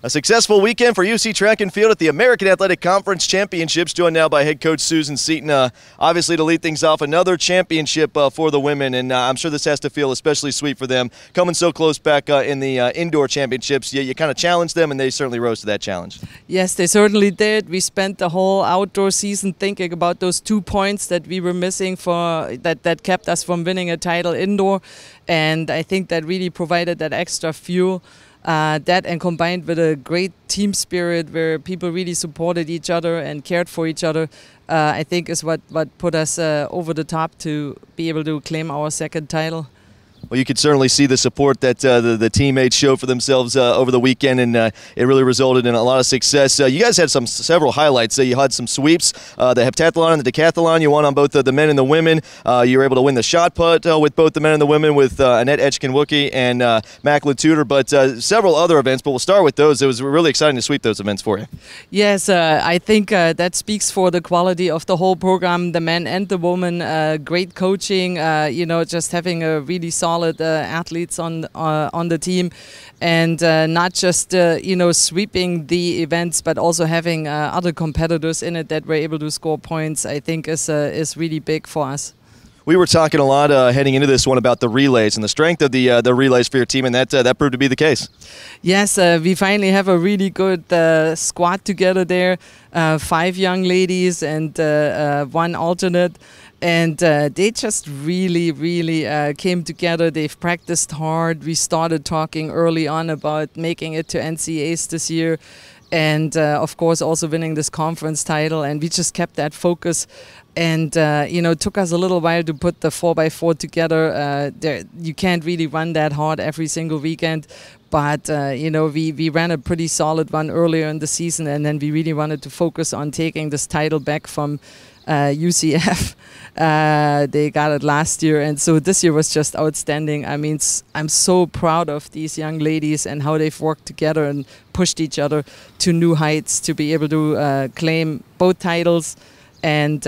A successful weekend for UC Track and Field at the American Athletic Conference Championships, joined now by head coach Susan Seaton. Obviously, to lead things off, another championship for the women, and I'm sure this has to feel especially sweet for them, coming so close back in the indoor championships. You kind of challenged them, and they certainly rose to that challenge. Yes, they certainly did. We spent the whole outdoor season thinking about those 2 points that we were missing for that kept us from winning a title indoor, and I think that really provided that extra fuel. That and combined with a great team spirit where people really supported each other and cared for each other, I think is what put us over the top to be able to claim our second title. Well, you could certainly see the support that the teammates showed for themselves over the weekend, and it really resulted in a lot of success. You guys had several highlights. You had some sweeps, the heptathlon and the decathlon. You won on both the men and the women. You were able to win the shot put with both the men and the women with Annette Etchkin-Wookie and Macklin-Tutor, but several other events. But we'll start with those. It was really exciting to sweep those events for you. Yes, I think that speaks for the quality of the whole program, the men and the women. Great coaching, you know, just having a really solid athletes on the team, and not just you know, sweeping the events, but also having other competitors in it that were able to score points, I think is really big for us. We were talking a lot heading into this one about the relays and the strength of the relays for your team, and that proved to be the case. Yes, we finally have a really good squad together there. 5 young ladies and 1 alternate, and they just really, really came together. They've practiced hard. We started talking early on about making it to NCAAs this year, and of course also winning this conference title, and we just kept that focus. And you know, it took us a little while to put the 4x4 together. You can't really run that hard every single weekend, but you know, we ran a pretty solid one earlier in the season, and then we really wanted to focus on taking this title back from UCF. They got it last year, and so this year was just outstanding. I mean, I'm so proud of these young ladies and how they've worked together and pushed each other to new heights to be able to claim both titles and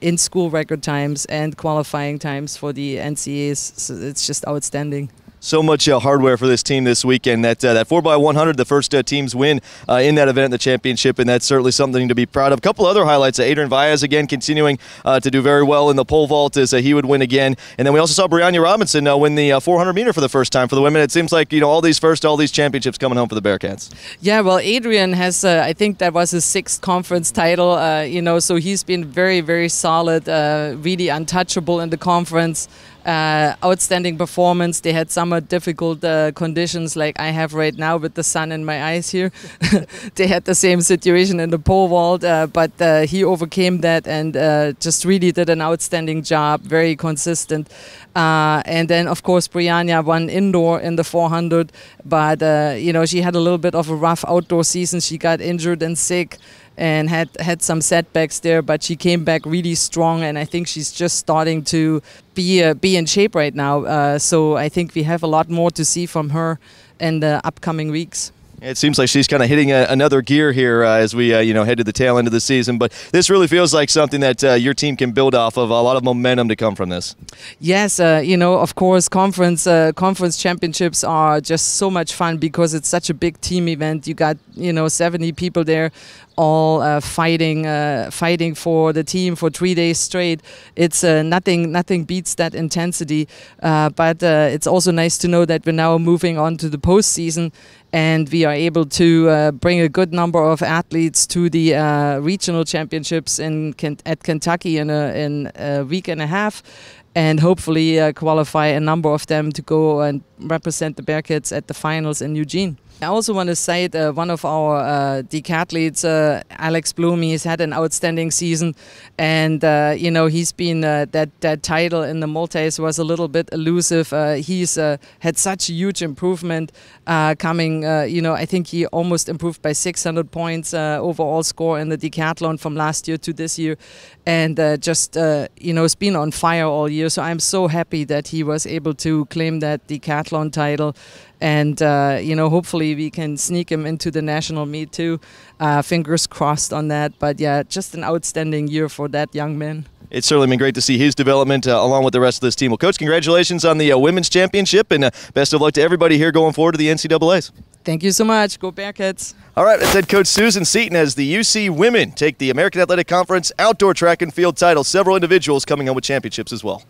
in school record times and qualifying times for the NCAAs. So it's just outstanding. So much hardware for this team this weekend. That 4x100, the first team's win in that event, the championship, and that's certainly something to be proud of. A couple other highlights. Adrian Valles, again, continuing to do very well in the pole vault as he would win again. And then we also saw Brianna Robinson win the 400 meter for the first time for the women. It seems like, you know, all these championships coming home for the Bearcats. Yeah, well, Adrian has, I think that was his 6th conference title, you know, so he's been very, very solid, really untouchable in the conference. Outstanding performance. They had summer difficult conditions like I have right now with the sun in my eyes here. They had the same situation in the pole vault, but he overcame that and just really did an outstanding job, very consistent. And then of course Brianna won indoor in the 400, but you know, she had a little bit of a rough outdoor season. She got injured and sick and had some setbacks there, but she came back really strong, and I think she's just starting to be in shape right now. So I think we have a lot more to see from her in the upcoming weeks. It seems like she's kind of hitting another gear here as we you know, head to the tail end of the season, but this really feels like something that your team can build off of, a lot of momentum to come from this. Yes, you know, of course conference championships are just so much fun because it's such a big team event. You got, you know, 70 people there all fighting for the team for 3 days straight. It's nothing beats that intensity, but it's also nice to know that we're now moving on to the postseason, and we are able to bring a good number of athletes to the regional championships at Kentucky in a week and a half, and hopefully qualify a number of them to go and represent the Bearcats at the finals in Eugene. I also want to cite one of our decathletes, Alex Blumy. He's had an outstanding season, and you know, he's been that title in the multis was a little bit elusive. He's had such a huge improvement coming. You know, I think he almost improved by 600 points overall score in the decathlon from last year to this year, and just you know, has been on fire all year. So I'm so happy that he was able to claim that decathlon title. And, you know, hopefully we can sneak him into the national meet too. Fingers crossed on that. But, yeah, just an outstanding year for that young man. It's certainly been great to see his development along with the rest of this team. Well, Coach, congratulations on the Women's Championship, and best of luck to everybody here going forward to the NCAAs. Thank you so much. Go Bearcats. All right, that's head coach Susan Seaton as the UC women take the American Athletic Conference Outdoor Track and Field title. Several individuals coming home with championships as well.